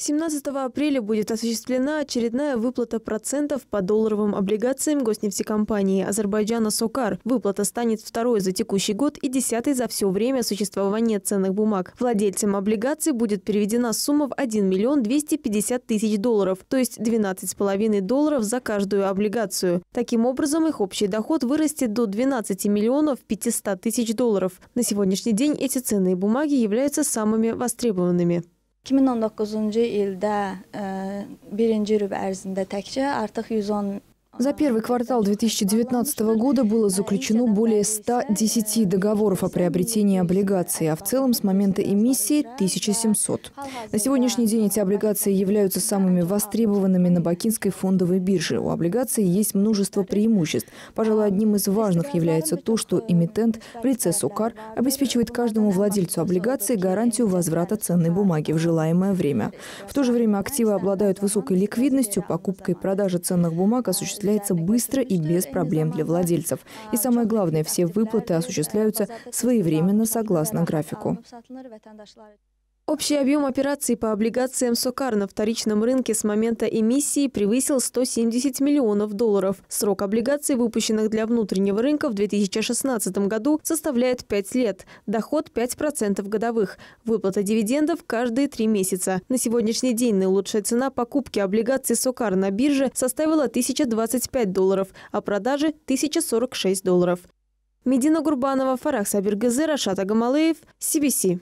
17 апреля будет осуществлена очередная выплата процентов по долларовым облигациям госнефтекомпании Азербайджана «СОКАR». Выплата станет второй за текущий год и десятой за все время существования ценных бумаг. Владельцам облигаций будет переведена сумма в $1 250 000, то есть $12,5 за каждую облигацию. Таким образом, их общий доход вырастет до $12 500 000. На сегодняшний день эти ценные бумаги являются самыми востребованными. 2019 yılda birinci rüb ərzində təkcə artıq 110 За первый квартал 2019 года было заключено более 110 договоров о приобретении облигаций, а в целом с момента эмиссии 1700. На сегодняшний день эти облигации являются самыми востребованными на Бакинской фондовой бирже. У облигаций есть множество преимуществ. Пожалуй, одним из важных является то, что эмитент в лице «СОКАР» обеспечивает каждому владельцу облигации гарантию возврата ценной бумаги в желаемое время. В то же время активы обладают высокой ликвидностью, покупка и продажа ценных бумаг осуществляется быстро и без проблем для владельцев. И самое главное, все выплаты осуществляются своевременно согласно графику. Общий объем операций по облигациям «СОКАР» на вторичном рынке с момента эмиссии превысил $170 миллионов. Срок облигаций, выпущенных для внутреннего рынка в 2016 году, составляет 5 лет. Доход 5% годовых. Выплата дивидендов каждые 3 месяца. На сегодняшний день наилучшая цена покупки облигаций «СОКАР» на бирже составила $1025, а продажи – $1046. Медина Гурбанова, Фарах Сабиргазы, Рашат Гамалеев, CBC.